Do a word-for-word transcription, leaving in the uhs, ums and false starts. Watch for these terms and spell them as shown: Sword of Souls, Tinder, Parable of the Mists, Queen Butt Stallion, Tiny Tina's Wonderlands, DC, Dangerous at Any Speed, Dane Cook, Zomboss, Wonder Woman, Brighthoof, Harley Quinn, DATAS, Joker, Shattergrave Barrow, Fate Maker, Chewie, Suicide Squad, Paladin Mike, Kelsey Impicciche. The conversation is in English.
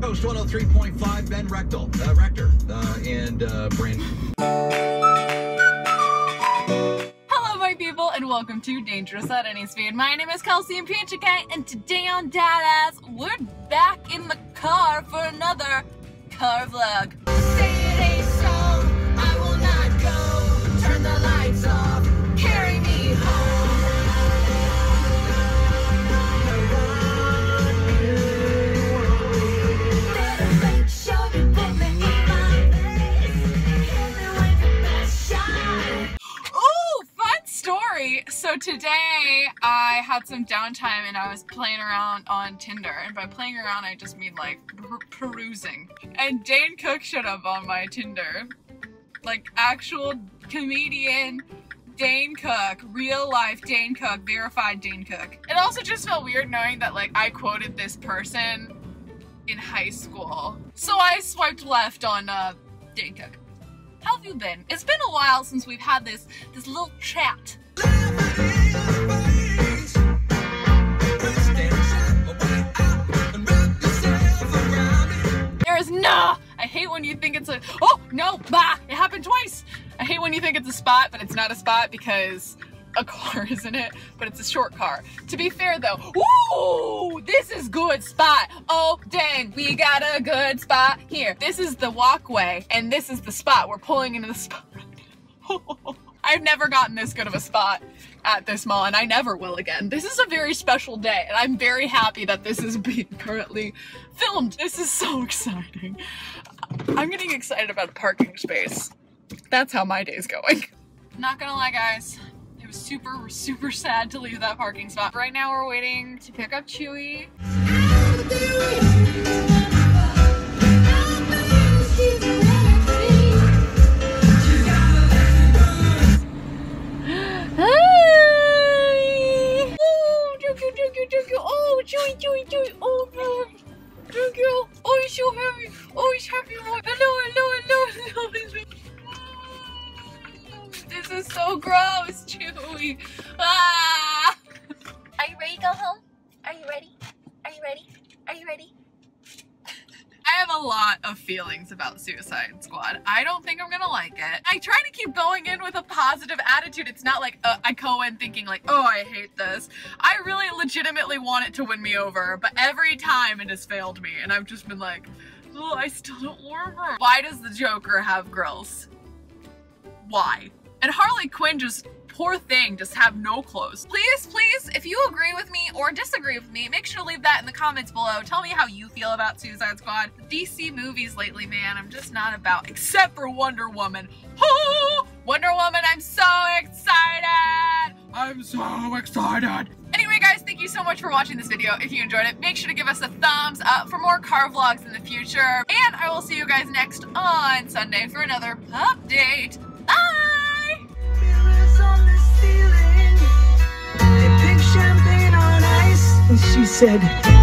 Coast one oh three point five, Ben Rectal, uh, Rector, uh, and uh, Brandon. Hello, my people, and welcome to Dangerous at Any Speed. My name is Kelsey Impicciche, and today on DATAS, we're back in the car for another car vlog. Say it ain't so, I will not go. Turn the lights off, carry me home. So today I had some downtime and I was playing around on Tinder, and by playing around I just mean like per perusing. And Dane Cook showed up on my Tinder. Like actual comedian Dane Cook, real life Dane Cook, verified Dane Cook. It also just felt weird knowing that like I quoted this person in high school. So I swiped left on uh, Dane Cook. How have you been? It's been a while since we've had this this little chat. There is no! I hate when you think it's a oh no bah it happened twice. I hate when you think it's a spot, but it's not a spot because a car is in it, but it's a short car. To be fair though, woo! This is good spot. Oh dang, we got a good spot here. This is the walkway and this is the spot. We're pulling into the spot right now. I've never gotten this good of a spot at this mall, and I never will again. This is a very special day, and I'm very happy that this is being currently filmed. This is so exciting. I'm getting excited about a parking space. That's how my day's going. Not gonna lie, guys. It was super, super sad to leave that parking spot. Right now, we're waiting to pick up Chewie. Oh, Chewie, Chewie, Chewie. Oh, no. Thank you. Oh, he's so happy. Oh, he's happy. Hello, hello, hello, hello. This is so gross, Chewie. Ah. Are you ready to go home? Are you ready? Are you ready? Are you ready? I have a lot of feelings about Suicide Squad. I don't think I'm gonna like it. I try to keep going in with a positive attitude. It's not like uh, I go in thinking like, oh, I hate this. I really legitimately want it to win me over, but every time it has failed me and I've just been like, oh, I still don't warm her. Why does the Joker have girls? Why? And Harley Quinn just, poor thing, just have no clothes. Please, please, if you agree with me or disagree with me, make sure to leave that in the comments below. Tell me how you feel about Suicide Squad. D C movies lately, man, I'm just not about, except for Wonder Woman. Oh, Wonder Woman, I'm so excited! I'm so excited! Anyway, guys, thank you so much for watching this video. If you enjoyed it, make sure to give us a thumbs up for more car vlogs in the future. And I will see you guys next on Sunday for another update. Bye! On the ceiling, they picked champagne on ice, and she said